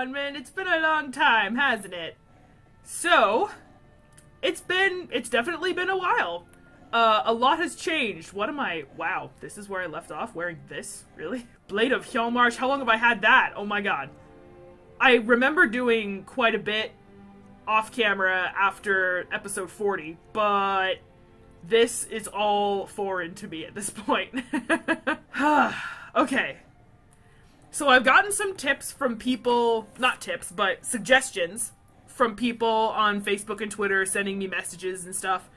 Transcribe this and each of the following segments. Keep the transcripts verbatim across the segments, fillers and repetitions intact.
Onmund. It's been a long time, hasn't it? So, it's been, it's definitely been a while. Uh, a lot has changed. What am I, wow, this is where I left off, wearing this? Really? Blade of Hjalmarsh, how long have I had that? Oh my god. I remember doing quite a bit off camera after episode forty, but this is all foreign to me at this point. Okay. So I've gotten some tips from people, not tips, but suggestions from people on Facebook and Twitter sending me messages and stuff.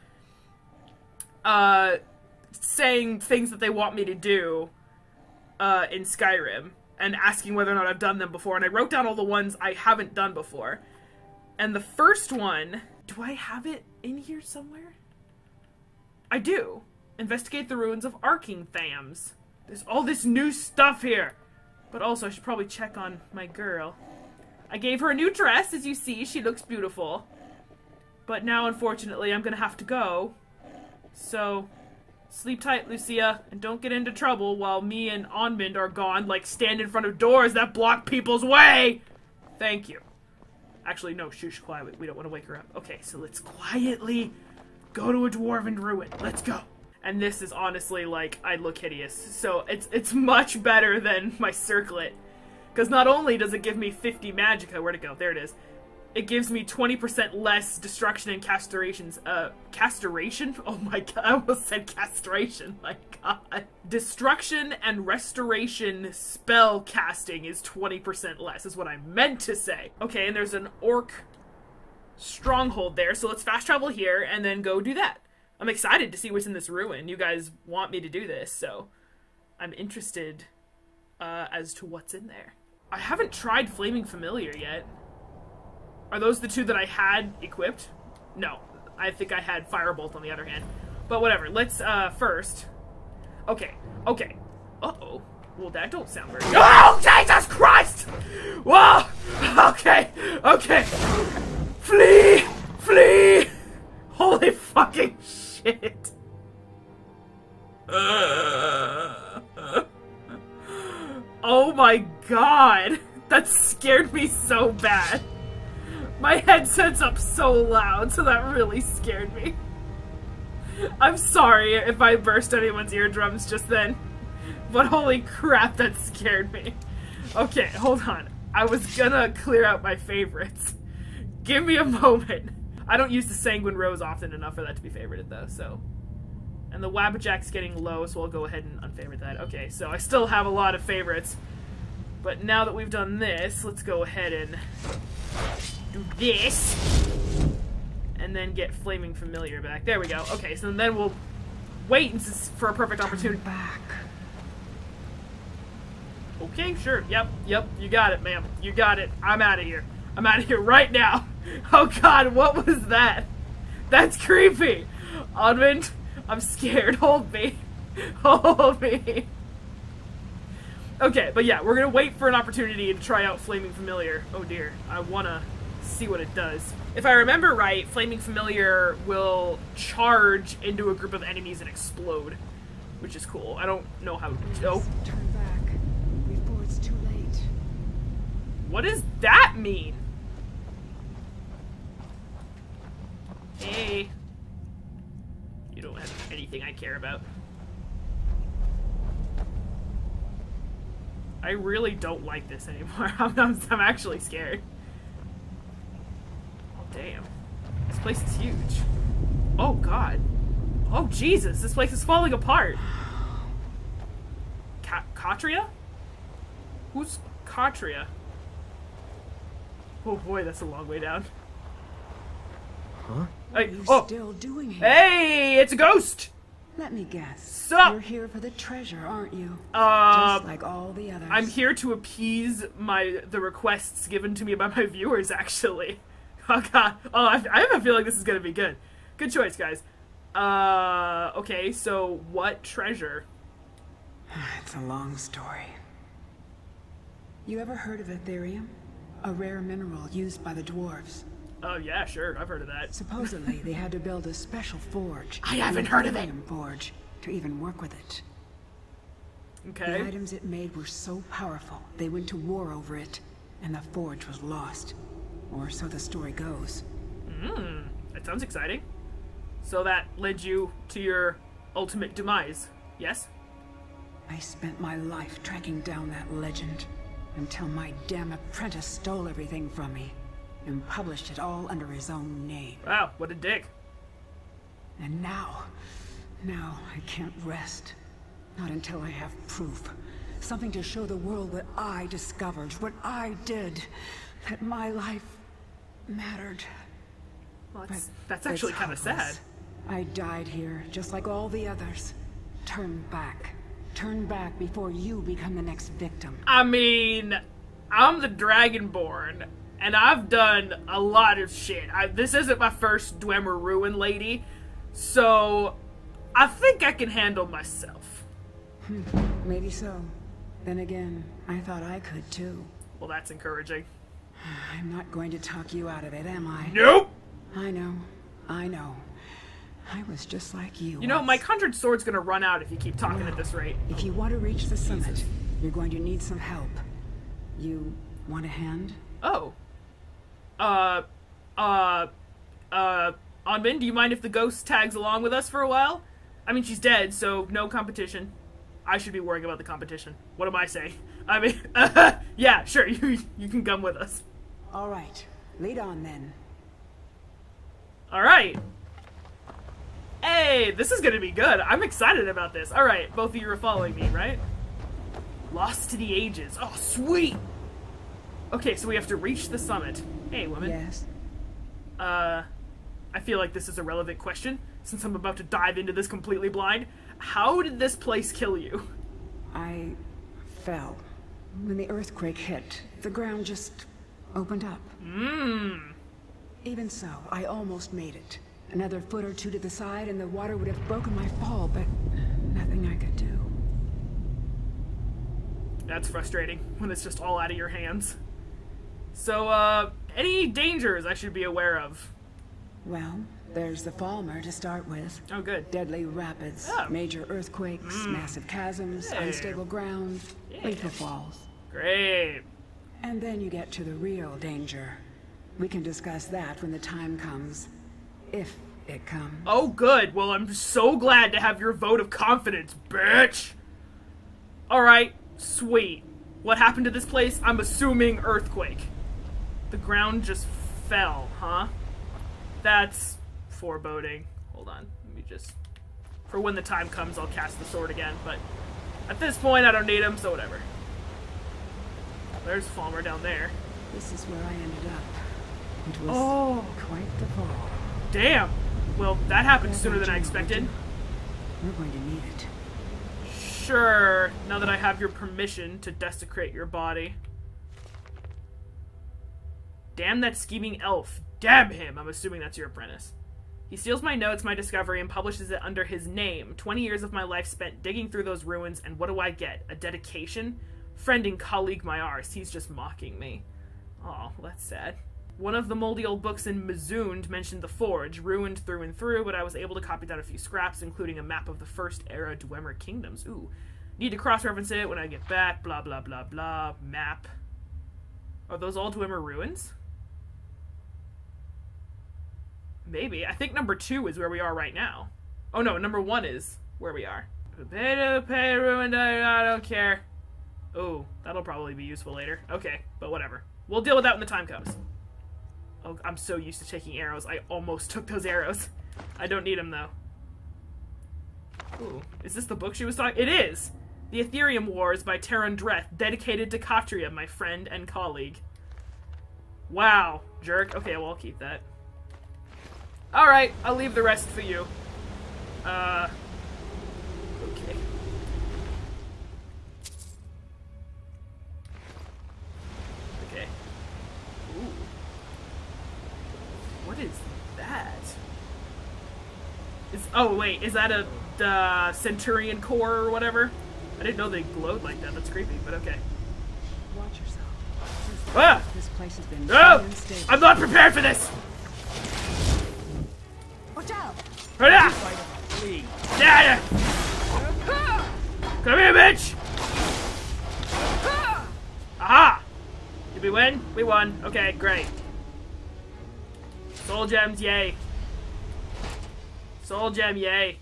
Uh, saying things that they want me to do uh, in Skyrim and asking whether or not I've done them before, and I wrote down all the ones I haven't done before. And the first one, do I have it in here somewhere? I do. Investigate the ruins of Arkngthamz. There's all this new stuff here. But also, I should probably check on my girl. I gave her a new dress, as you see. She looks beautiful. But now, unfortunately, I'm gonna have to go. So, sleep tight, Lucia, and don't get into trouble while me and Onmund are gone, like stand in front of doors that block people's way! Thank you. Actually, no, shush, quiet. We don't want to wake her up. Okay, so let's quietly go to a dwarven ruin. Let's go. And this is honestly, like, I look hideous, so it's it's much better than my circlet. Because not only does it give me fifty magicka, where'd it go? There it is. It gives me twenty percent less destruction and castrations. Uh, castration? Oh my god, I almost said castration, my god. Destruction and restoration spell casting is twenty percent less, is what I meant to say. Okay, and there's an orc stronghold there, so let's fast travel here and then go do that. I'm excited to see what's in this ruin. You guys want me to do this, so I'm interested uh, as to what's in there. I haven't tried Flaming Familiar yet. Are those the two that I had equipped? No. I think I had Firebolt on the other hand. But whatever. Let's, uh, first... Okay. Okay. Uh-oh. Well, that don't sound very good. Oh, Jesus Christ! Whoa! Okay. Okay. Flee! Flee! Holy fucking shit. Oh my god. That scared me so bad. My headset's up so loud, so that really scared me. I'm sorry if I burst anyone's eardrums just then, but holy crap, that scared me. Okay, hold on. I was gonna clear out my favorites. Give me a moment. I don't use the Sanguine Rose often enough for that to be favorited, though, so... And the Wabajack's getting low, so I'll go ahead and unfavorite that. Okay, so I still have a lot of favorites, but now that we've done this, let's go ahead and... do this, and then get Flaming Familiar back. There we go. Okay, so then we'll wait for a perfect opportunity. Back. Okay, sure. Yep, yep. You got it, ma'am. You got it. I'm out of here. I'm out of here right now. Oh god, what was that? That's creepy. Onmund, I'm scared. Hold me. Hold me. Okay, but yeah, we're gonna wait for an opportunity to try out Flaming Familiar. Oh dear. I wanna... see what it does. If I remember right, Flaming Familiar will charge into a group of enemies and explode, which is cool. I don't know how to... Oh. Turn back before it's too late. What does that mean? Hey. You don't have anything I care about. I really don't like this anymore. I'm, I'm, I'm actually scared. Damn. This place is huge. Oh, God. Oh, Jesus. This place is falling apart. Ka Katria? Who's Katria? Oh, boy, that's a long way down. Huh? What are you oh. still doing here? Hey, it's a ghost! Let me guess. Sup? You're here for the treasure, aren't you? Uh, Just like all the others. I'm here to appease my the requests given to me by my viewers, actually. Oh god. Oh, I, I have a feeling this is gonna be good. Good choice, guys. Uh, okay, so what treasure? It's a long story. You ever heard of Aetherium? A rare mineral used by the dwarves. Oh yeah, sure. I've heard of that. Supposedly, they had to build a special forge. I haven't heard of it! Forge to even work with it. Okay. The items it made were so powerful, they went to war over it. and the forge was lost. Or so the story goes. Mmm, that sounds exciting. So that led you to your ultimate demise, yes? I spent my life tracking down that legend, until my damn apprentice stole everything from me, and published it all under his own name. Wow, what a dick. And now, now I can't rest. Not until I have proof. Something to show the world what I discovered, what I did, that my life mattered. Well, that's, that's actually kind of sad. I died here, just like all the others. Turn back. Turn back before you become the next victim. I mean, I'm the Dragonborn, and I've done a lot of shit. I, this isn't my first Dwemer ruin lady, so I think I can handle myself. Hmm, maybe so. Then again, I thought I could too. Well, that's encouraging. I'm not going to talk you out of it, am I? Nope! I know. I know. I was just like you. You know, my conjured sword's gonna run out if you keep talking at this rate. If you want to reach the summit, you're going to need some help. You want a hand? Oh. Uh, uh, uh, Onmund, do you mind if the ghost tags along with us for a while? I mean, she's dead, so no competition. I should be worrying about the competition. What am I saying? I mean, yeah, sure, you, you can come with us. All right. Lead on, then. All right. Hey, this is gonna be good. I'm excited about this. All right, both of you are following me, right? Lost to the Ages. Oh, sweet! Okay, so we have to reach the summit. Hey, woman. Yes. Uh, I feel like this is a relevant question, since I'm about to dive into this completely blind. How did this place kill you? I fell. When the earthquake hit, the ground just opened up. Mmm. Even so, I almost made it. Another foot or two to the side and the water would have broken my fall, but nothing I could do. That's frustrating, when it's just all out of your hands. So, uh, any dangers I should be aware of? Well, there's the Falmer to start with. Oh, good. Deadly rapids, oh. Major earthquakes, mm. massive chasms, hey. Unstable ground, yeah. Lethal falls. Great. And then you get to the real danger. We can discuss that when the time comes. If it comes. Oh, good. Well, I'm so glad to have your vote of confidence, bitch! Alright, sweet. What happened to this place? I'm assuming earthquake. The ground just fell, huh? That's foreboding. Hold on. Let me just... For when the time comes, I'll cast the sword again, but at this point, I don't need him, so whatever. There's Falmer down there. This is where I ended up. It was oh. quite the fall. Damn! Well, that happened sooner than I expected. We're going to need it. Sure, now that I have your permission to desecrate your body. Damn that scheming elf. Damn him! I'm assuming that's your apprentice. He steals my notes, my discovery, and publishes it under his name. Twenty years of my life spent digging through those ruins, and what do I get? A dedication? Friend and colleague my arse. He's just mocking me. Aw, that's sad. One of the moldy old books in Mazund mentioned the Forge, ruined through and through, but I was able to copy down a few scraps, including a map of the First Era Dwemer Kingdoms. Ooh. Need to cross-reference it when I get back, blah blah blah blah, map. Are those all Dwemer ruins? Maybe. I think number two is where we are right now. Oh no, number one is where we are. Pay ruined, I don't care. Oh, that'll probably be useful later. Okay, but whatever. We'll deal with that when the time comes. Oh, I'm so used to taking arrows. I almost took those arrows. I don't need them, though. Ooh. Is this the book she was talking? It is! The Aetherium Wars by Taran Dreth, dedicated to Katria, my friend and colleague. Wow, jerk. Okay, well, I'll keep that. Alright, I'll leave the rest for you. Uh... Okay. Okay. Ooh. What is that? Is, oh wait, is that a uh, Centurion core or whatever? I didn't know they glowed like that. That's creepy, but okay. Watch yourself. Ah! This place has been oh! I'm not prepared for this. Watch out! Right please. Yeah, yeah. Come here, bitch! Aha! Did we win? We won. Okay, great. Soul gems, yay. Soul gem, yay.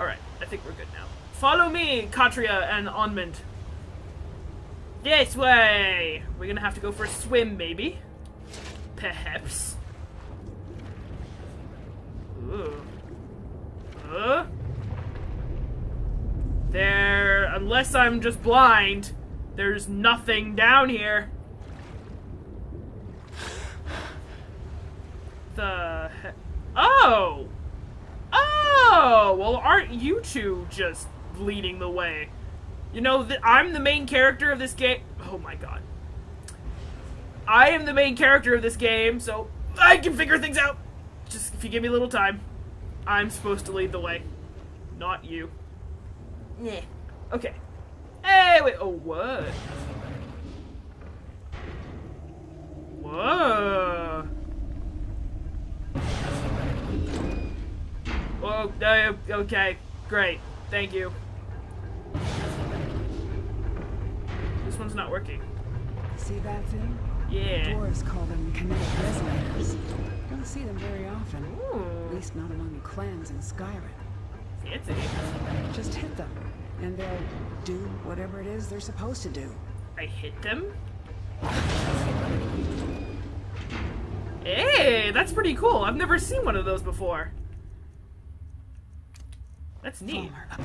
Alright, I think we're good now. Follow me, Katria and Onmund. This way! We're gonna have to go for a swim, maybe. Perhaps. Ooh. Uh. There, unless I'm just blind, there's nothing down here. The heck? Oh! Oh! Well, aren't you two just leading the way? You know, th I'm the main character of this game. Oh my god. I am the main character of this game, so I can figure things out. Just if you give me a little time. I'm supposed to lead the way. Not you. Yeah. Okay. Hey, wait. Oh, what? Whoa. Oh, no, okay. Great. Thank you. This one's not working. See that thing? Yeah. The dwarves call them kinetic resonators. Don't see them very often. Ooh. At least not among the clans in Skyrim. Fancy. Just hit them, and they'll do whatever it is they're supposed to do. I hit them? Hey, that's pretty cool. I've never seen one of those before. That's neat. Falmer,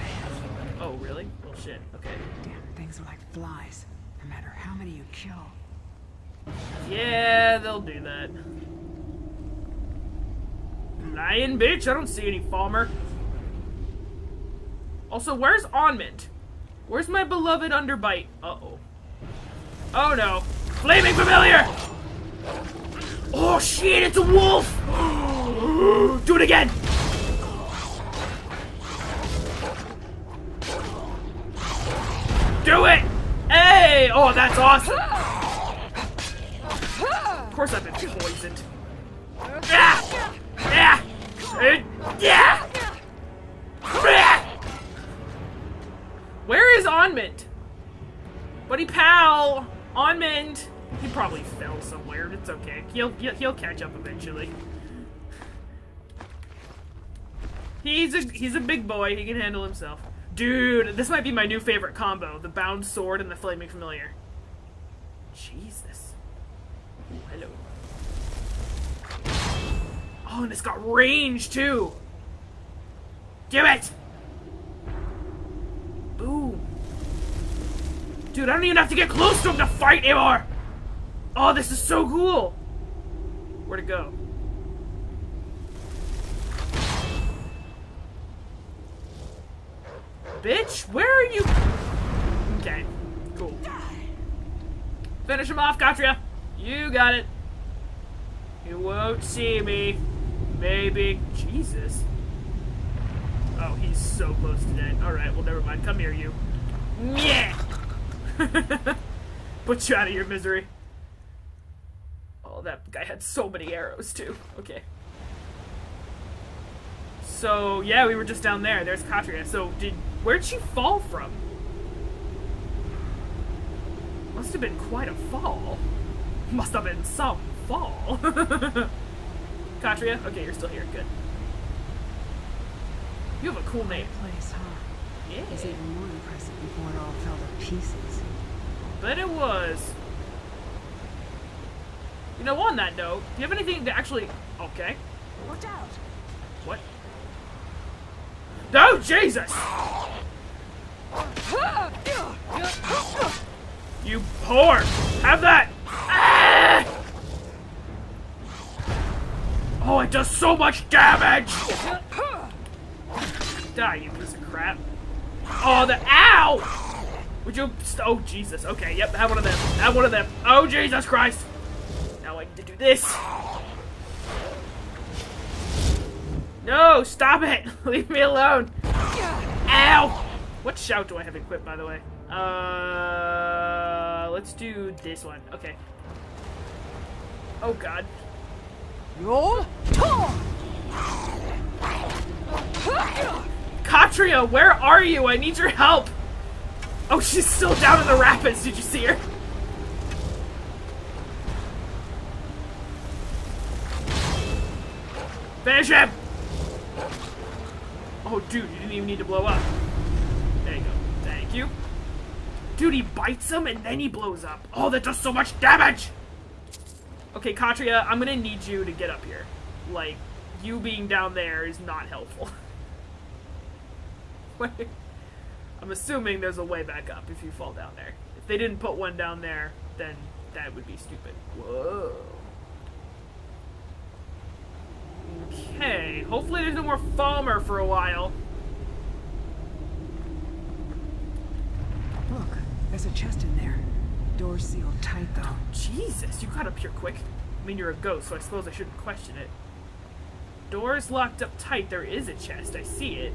oh, really? Well, shit. Okay. Damn, things are like flies, no matter how many you kill. Yeah, they'll do that. Lion bitch, I don't see any Falmer. Also, where's Onmund? Where's my beloved underbite? Uh-oh. Oh no. Flaming Familiar! Oh shit, it's a wolf! Do it again! Do it! Hey! Oh, that's awesome! Of course I've been poisoned. Ah! Yeah! Yeah! Where is Onmund? Buddy pal! Onmund! He probably fell somewhere, it's okay. He'll, he'll catch up eventually. He's a, he's a big boy, he can handle himself. Dude, this might be my new favorite combo. The bound sword and the flaming familiar. Jesus. Ooh, hello. Oh, and it's got range, too! Do it! Boom. Dude, I don't even have to get close to him to fight anymore! Oh, this is so cool! Where'd it go? Bitch, where are you? Okay, cool. Finish him off, Katria! You got it. You won't see me. Maybe. Jesus. Oh, he's so close to dead. Alright, well, never mind. Come here, you. Yeah! Put you out of your misery. Oh, that guy had so many arrows, too. Okay. So, yeah, we were just down there. There's Katria. So, did where'd she fall from? Must have been quite a fall. Must have been some fall. Katria? Okay, you're still here. Good. You have a cool name. Place, huh? Yeah. It was even more impressive before it all fell to pieces. But it was. You know, on that note, do you have anything to actually... Okay. Watch out. What? No, Jesus! You whore! Have that! Ah! Oh, it does so much damage! Die, you piece of crap. Oh, the- Ow! Would you- Oh, Jesus. Okay, yep, have one of them. Have one of them. Oh, Jesus Christ! Now I need to do this. No, stop it! Leave me alone. Ow! What shout do I have equipped, by the way? Uh, let's do this one. Okay. Oh, God. Roll! Katria, where are you? I need your help! Oh, she's still down in the rapids. Did you see her? Finish him! Oh, dude, you didn't even need to blow up. There you go. Thank you. Dude, he bites him and then he blows up. Oh, that does so much damage! Okay, Katria, I'm gonna need you to get up here. Like, you being down there is not helpful. I'm assuming there's a way back up if you fall down there. If they didn't put one down there, then that would be stupid. Whoa. Okay, hopefully there's no more Falmer for a while. Look, there's a chest in there. Door's sealed tight, though. Oh, Jesus, you got up here quick. I mean, you're a ghost, so I suppose I shouldn't question it. Door's locked up tight. There is a chest. I see it.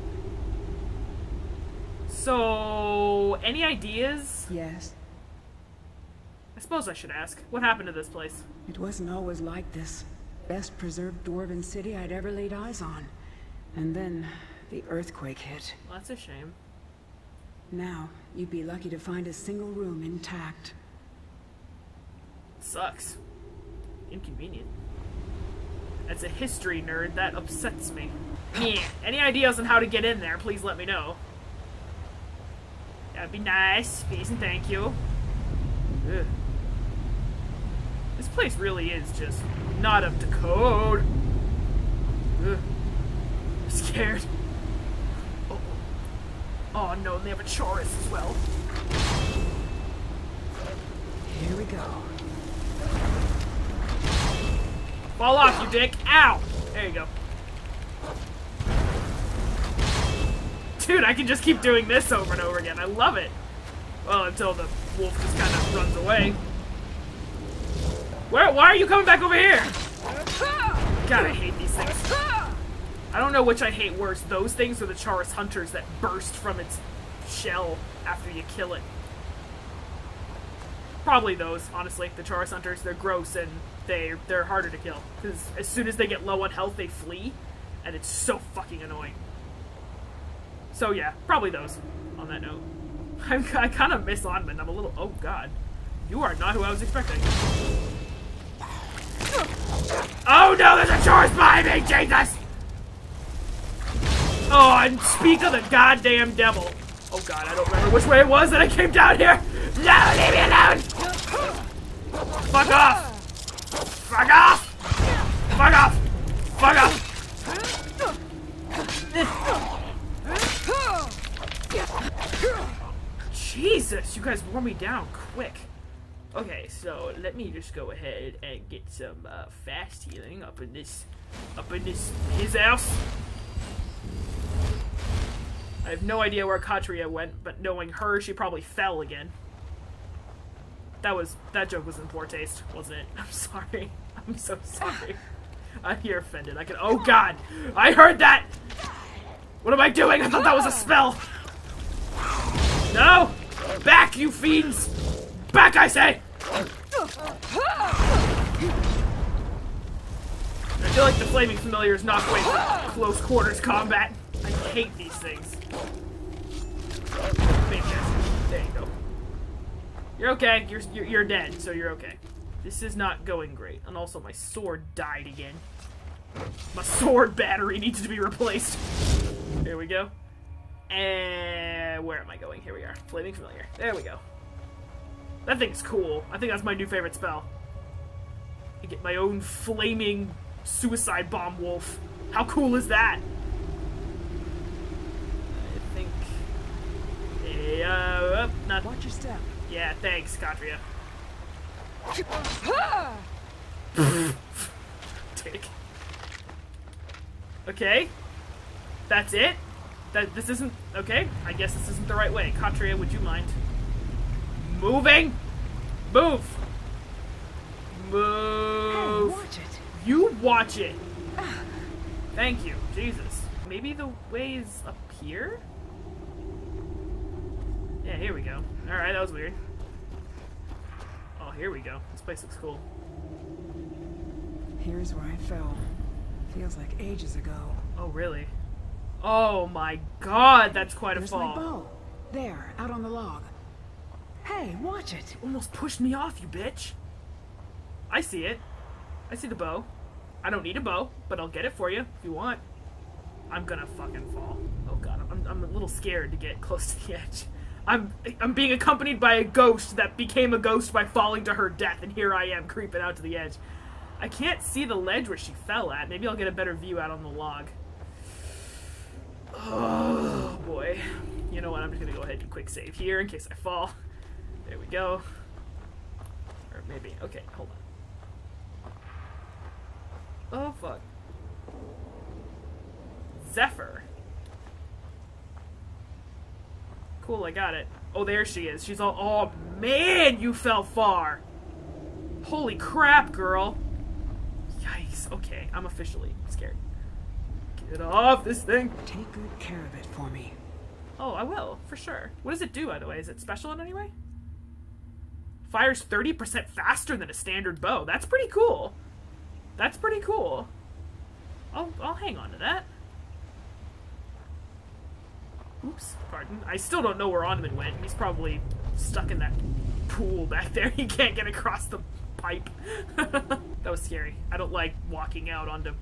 So, any ideas? Yes. I suppose I should ask. What happened to this place? It wasn't always like this. Best preserved dwarven city I'd ever laid eyes on. And then the earthquake hit. Well, that's a shame. Now, you'd be lucky to find a single room intact. Sucks. Inconvenient. As a history nerd, that upsets me. Yeah. Any ideas on how to get in there, please let me know. That'd be nice. Please and thank you. Ugh. This place really is just not up to code. Ugh. I'm scared. Oh. Oh no, and they have a Chaurus as well. Here we go. Fall off, you dick! Ow! There you go. Dude, I can just keep doing this over and over again. I love it. Well, until the wolf just kind of runs away. Where? Why are you coming back over here? God, I hate these things. I don't know which I hate worse, those things or the Chaurus Hunters that burst from its shell after you kill it. Probably those, honestly. The Chaurus Hunters, they're gross and they, they're harder to kill. Because as soon as they get low on health, they flee. And it's so fucking annoying. So yeah, probably those, on that note. I'm, I kind of miss Onmund. I'm a little... Oh, God. You are not who I was expecting. Oh, no! There's a Chaurus behind me! Jesus! Oh, and speak of the goddamn devil. Oh, God, I don't remember which way it was that I came down here. No, leave me alone! Fuck off! Fuck off! Fuck off! Fuck off! Jesus, you guys wore me down quick. Okay, so let me just go ahead and get some uh, fast healing up in this, up in this his house. I have no idea where Katria went, but knowing her, she probably fell again. That was that joke was in poor taste, wasn't it? I'm sorry. I'm so sorry. I'm here offended. I can. Oh God, I heard that. What am I doing? I thought that was a spell. No! Back, you fiends! Back, I say! I feel like the Flaming Familiar is not going for close quarters combat. I hate these things. There you go. You're okay. You're, you're, you're dead, so you're okay. This is not going great. And also, my sword died again. My sword battery needs to be replaced. Here we go. And where am I going? Here we are. Flaming Familiar. There we go. That thing's cool. I think that's my new favorite spell. I get my own flaming suicide bomb wolf. How cool is that? I think... Yeah, oh, not... Watch your step. Yeah, thanks, Katria. Dick. Okay. That's it? That this isn't okay. I guess this isn't the right way. Katria, would you mind moving? Move, move. Hey, watch it. You watch it. Thank you, Jesus. Maybe the way is up here. Yeah, here we go. All right, that was weird. Oh, here we go. This place looks cool. Here's where I fell. Feels like ages ago. Oh, really? Oh my God, that's quite There's a fall. My bow. There, out on the log. Hey, watch it. You almost pushed me off, you bitch. I see it. I see the bow. I don't need a bow, but I'll get it for you if you want. I'm gonna fucking fall. Oh god, I'm, I'm a little scared to get close to the edge. I'm I'm being accompanied by a ghost that became a ghost by falling to her death, and here I am creeping out to the edge. I can't see the ledge where she fell at. Maybe I'll get a better view out on the log. Oh boy. You know what, I'm just gonna go ahead and quick save here in case I fall. There we go. Or maybe, okay, hold on. Oh fuck. Zephyr. Cool, I got it. Oh, there she is. She's all, oh man, you fell far. Holy crap, girl. Yikes. Okay, I'm officially scared. Get off this thing. Take good care of it for me. Oh, I will, for sure. What does it do, by the way? Is it special in any way? Fires thirty percent faster than a standard bow. That's pretty cool. That's pretty cool. I'll, I'll hang on to that. Oops, pardon. I still don't know where Onmund went. He's probably stuck in that pool back there. He can't get across the pipe. That was scary. I don't like walking out onto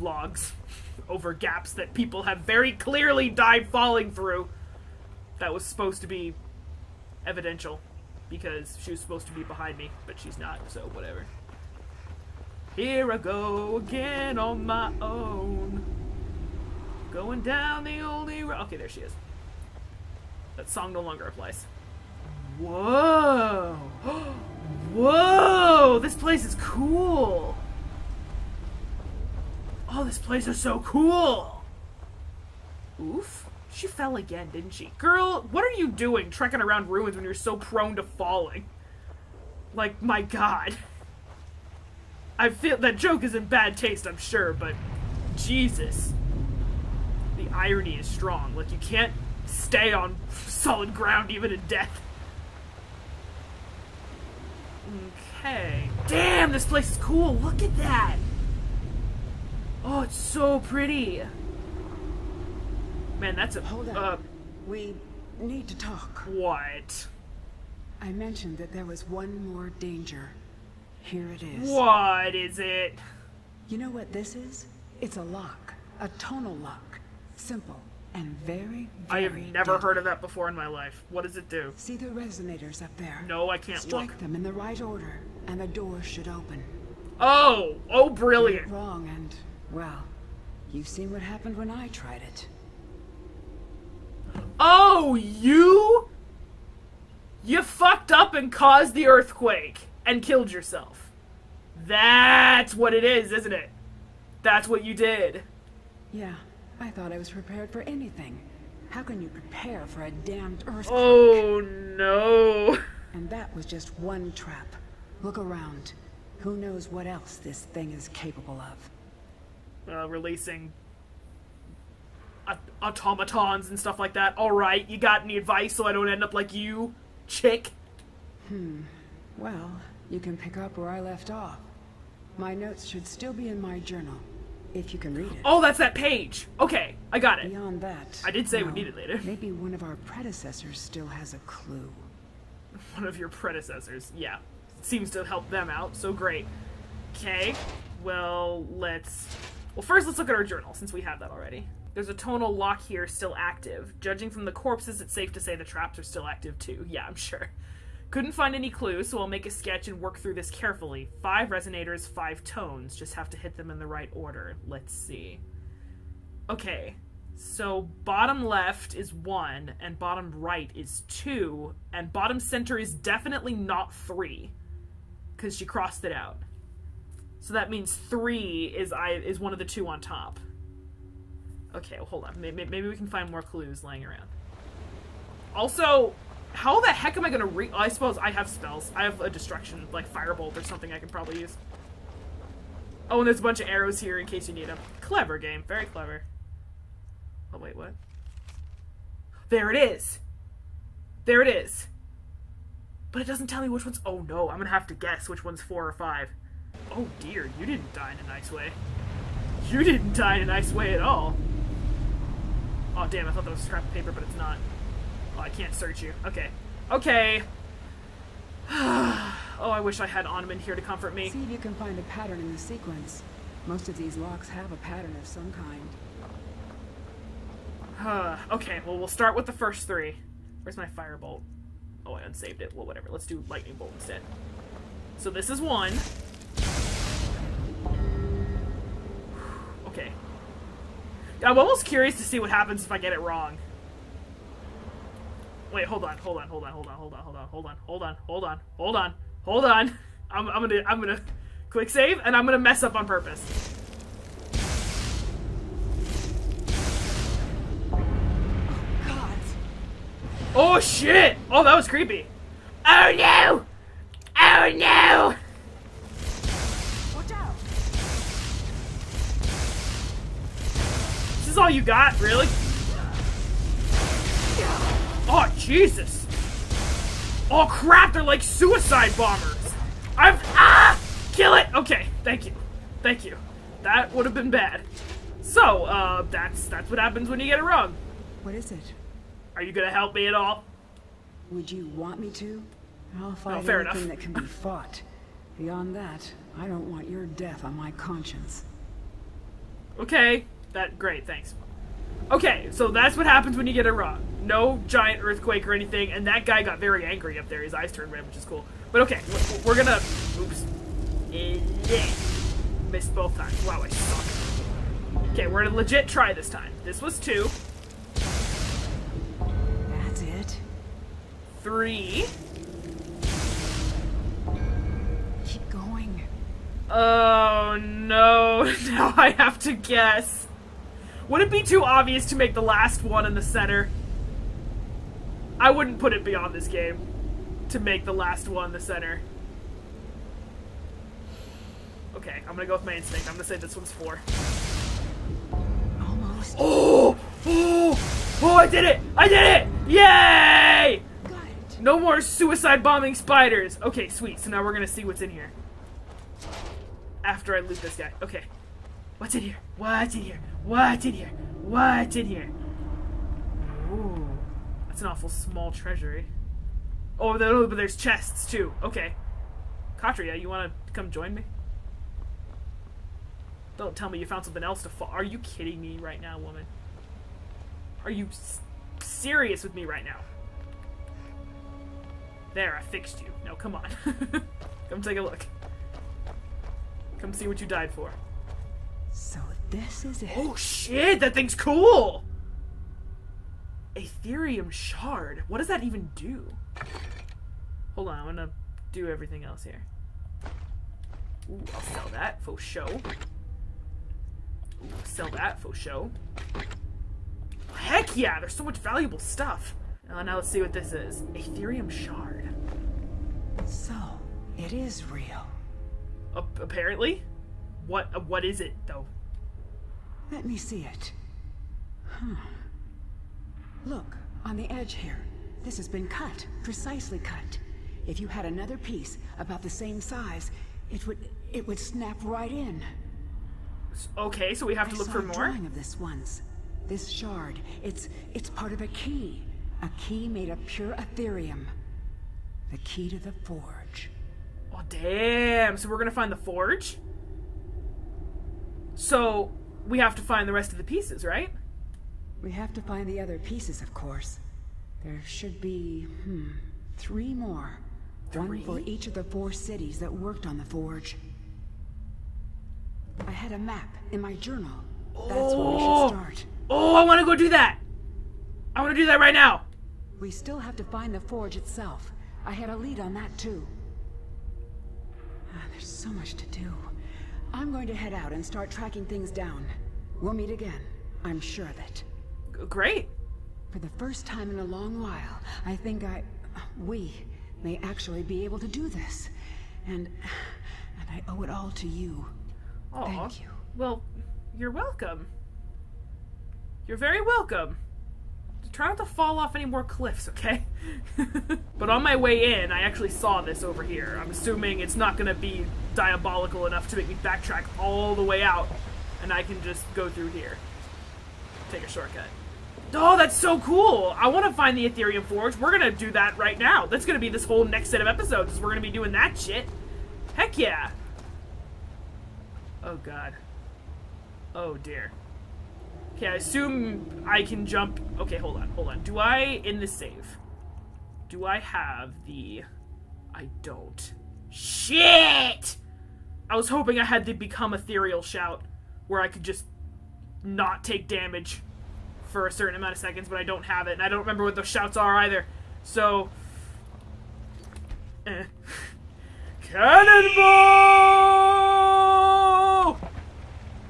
logs over gaps that people have very clearly died falling through. That was supposed to be evidential because she was supposed to be behind me, but she's not, so whatever. Here I go again on my own. Going down the only road. Okay, there she is. That song no longer applies. Whoa! Whoa! This place is cool! Oh, this place is so cool! Oof. She fell again, didn't she? Girl, what are you doing trekking around ruins when you're so prone to falling? Like, my god. I feel that joke is in bad taste, I'm sure, but Jesus. The irony is strong. Like, you can't stay on solid ground even in death. Okay. Damn, this place is cool. Look at that. Oh, it's so pretty. Man, that's a... Hold on. Uh, we need to talk. What? I mentioned that there was one more danger. Here it is. What is it? You know what this is? It's a lock. A tonal lock. Simple and very, very I have never deadly. Heard of that before in my life. What does it do? See the resonators up there? No, I can't Strike look. Strike them in the right order, and the door should open. Oh! Oh, brilliant! You're wrong, and, well, you've seen what happened when I tried it. Oh, you? You fucked up and caused the earthquake, and killed yourself. That's what it is, isn't it? That's what you did. Yeah. I thought I was prepared for anything. How can you prepare for a damned earthquake? Oh, no. And that was just one trap. Look around. Who knows what else this thing is capable of? Uh, releasing automatons and stuff like that. All right, you got any advice so I don't end up like you, chick? Hmm. Well, you can pick up where I left off. My notes should still be in my journal. If you can read it. Oh, that's that page! Okay, I got it. Beyond that... I did say no, we need it later. Maybe one of our predecessors still has a clue. One of your predecessors, yeah. Seems to help them out, so great. Okay, well, let's... Well, first let's look at our journal, since we have that already. There's a tonal lock here still active. Judging from the corpses, it's safe to say the traps are still active too. Yeah, I'm sure. Couldn't find any clues, so I'll make a sketch and work through this carefully. Five resonators, five tones. Just have to hit them in the right order. Let's see. Okay, so bottom left is one, and bottom right is two, and bottom center is definitely not three, because she crossed it out. So that means three is I is one of the two on top. Okay, well, hold on. Maybe, maybe we can find more clues laying around. Also... How the heck am I gonna re- oh, I suppose I have spells. I have a destruction, like Firebolt or something I can probably use. Oh, and there's a bunch of arrows here in case you need them. Clever game. Very clever. Oh, wait, what? There it is! There it is! But it doesn't tell me which one's- oh no, I'm gonna have to guess which one's four or five. Oh dear, you didn't die in a nice way. You didn't die in a nice way at all. Oh damn, I thought that was scrap of paper, but it's not. I can't search you. Okay. Okay. Oh, I wish I had Onmund here to comfort me. See if you can find a pattern in the sequence. Most of these locks have a pattern of some kind. Huh. Okay, well, we'll start with the first three. Where's my firebolt? Oh, I unsaved it. Well, whatever. Let's do lightning bolt instead. So this is one. Okay. I'm almost curious to see what happens if I get it wrong. Wait, hold on, hold on, hold on, hold on, hold on, hold on, hold on, hold on, hold on, hold on, hold on. I'm, I'm gonna, I'm gonna quick save, and I'm gonna mess up on purpose. Oh, God. Oh, shit! Oh, that was creepy. Oh, no! Oh, no! Watch out! This is all you got, really? Oh, Jesus! Oh, crap, they're like suicide bombers! I'm- Ah! Kill it! Okay, thank you. Thank you. That would have been bad. So, uh, that's- that's what happens when you get it wrong. What is it? Are you gonna help me at all? Would you want me to? I'll fight no, anything that can be fought. Beyond that, I don't want your death on my conscience. Okay. That- great, thanks. Okay, so that's what happens when you get it wrong. No giant earthquake or anything, and that guy got very angry up there. His eyes turned red, which is cool. But okay, we're gonna... Oops. Missed both times. Wow, I suck. Okay, we're gonna legit try this time. This was two. That's it. Three. Keep going. Oh, no. Now I have to guess. Would it be too obvious to make the last one in the center? I wouldn't put it beyond this game to make the last one in the center. Okay, I'm gonna go with my instinct. I'm gonna say this one's four. Almost. Oh! Oh! Oh, I did it! I did it! Yay! Got it. No more suicide bombing spiders! Okay, sweet. So now we're gonna see what's in here. After I loot this guy. Okay. What's in here? What's in here? What's in here? What's in here? Ooh. That's an awful small treasury. Oh, but there's chests, too. Okay. Katria, you want to come join me? Don't tell me you found something else to fall. Are you kidding me right now, woman? Are you s serious with me right now? There, I fixed you. Now, come on. Come take a look. Come see what you died for. So this is it. Oh shit, that thing's cool! Aetherium Shard. What does that even do? Hold on, I'm gonna do everything else here. Ooh, I'll sell that for show. Ooh, sell that for show. Heck yeah, there's so much valuable stuff. Uh, now let's see what this is. Aetherium Shard. So, it is real. Uh, apparently? What, uh, what is it, though? Let me see it. Hmm. Look, on the edge here. This has been cut. Precisely cut. If you had another piece about the same size, it would it would snap right in. Okay, so we have to look for more? I saw a drawing of this once. This shard. It's, it's part of a key. A key made of pure aetherium. The key to the forge. Oh, damn. So we're gonna find the forge? So, we have to find the rest of the pieces, right? We have to find the other pieces, of course. There should be, hmm, three more. Three? One for each of the four cities that worked on the forge. I had a map in my journal. Oh. That's where we should start. Oh, I want to go do that! I want to do that right now! We still have to find the forge itself. I had a lead on that, too. Ah, there's so much to do. I'm going to head out and start tracking things down. We'll meet again. I'm sure of it. Great. For the first time in a long while, I think I... we may actually be able to do this. And... and I owe it all to you. Aww. Thank you. Well, you're welcome. You're very welcome. Try not to fall off any more cliffs, okay? But on my way in, I actually saw this over here. I'm assuming it's not gonna be diabolical enough to make me backtrack all the way out, and I can just go through here. Take a shortcut. Oh, that's so cool! I want to find the Aetherium Forge. We're gonna do that right now. That's gonna be this whole next set of episodes. We're gonna be doing that shit. Heck yeah! Oh, God. Oh dear. Okay, I assume I can jump. Okay, hold on, hold on. Do I, in the save, do I have the... I don't. Shit! I was hoping I had the Become Aetherial Shout, where I could just not take damage for a certain amount of seconds, but I don't have it, and I don't remember what those shouts are either. So... Eh. Cannonball!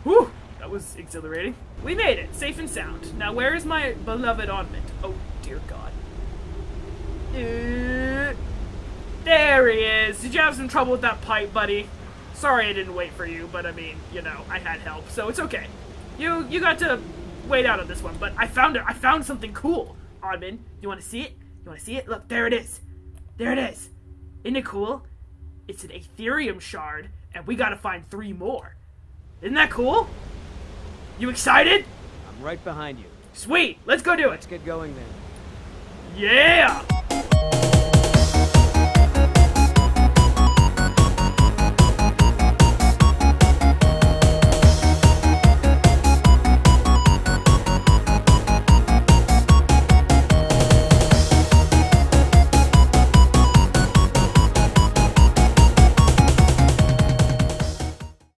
Whew! That was exhilarating. We made it, safe and sound. Now where is my beloved Onmund? Oh, dear God. Uh, there he is! Did you have some trouble with that pipe, buddy? Sorry I didn't wait for you, but I mean, you know, I had help, so it's okay. You you got to wait out on this one, but I found it. I found something cool, Onmund. You want to see it? You want to see it? Look, there it is. There it is. Isn't it cool? It's an Aetherium Shard, and we gotta find three more. Isn't that cool? You excited? I'm right behind you. Sweet! Let's go do it! Let's get going then. Yeah!